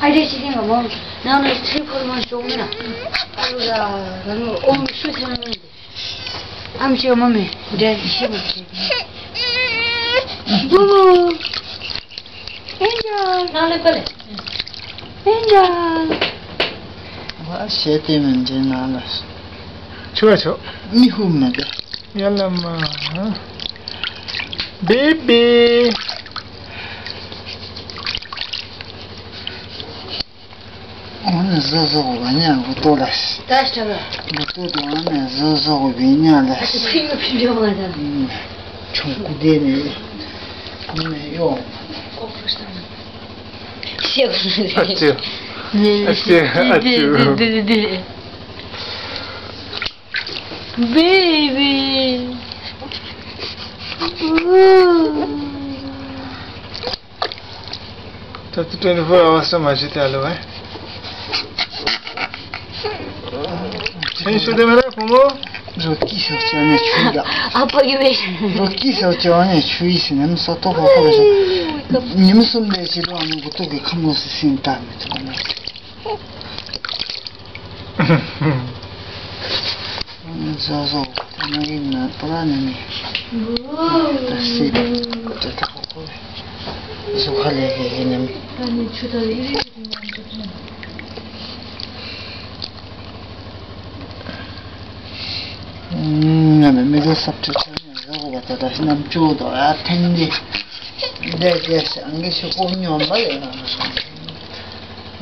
Haideți, din nou, n-am o mână. Om sus în mine. Am și o mame, de și Bubu! Angel! N-am lepele. Angel! Vă așete mânge n-am las. Ce-o? Nihum nădă. Ia la mă, ha? Baby! Zozo venea cu tolas. Da, asta vă. Butot oameni, zozo venea la. Asta primul pilion ăla. Ciuncudene. Cum e eu? Cofrustam. Sigur. Atiu. Atiu. Baby. Tati, tu nu vreau să mă ajute alu, eh? Înșu de mele, Pomo? Zotki se oceane ciuida. Apa iubești. Zotki se oceane ciuisi, nem s-a tocă acolo. Nem sunt de ce doamne, cu toate cam o să simt amit. Zozo, tamarină, planami. Tasida, cu toate acolo. Zuhale, henemi. Ani ciuda, iri. Middle substitution is over, but I am told I attend it. Yes, and get you on your body.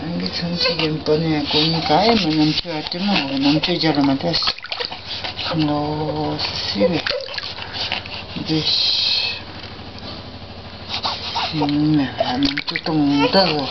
And get some chicken pony and coin time, and I'm sure I can know, and I'm sure Jeremy does. No, see this. I'm too dumb.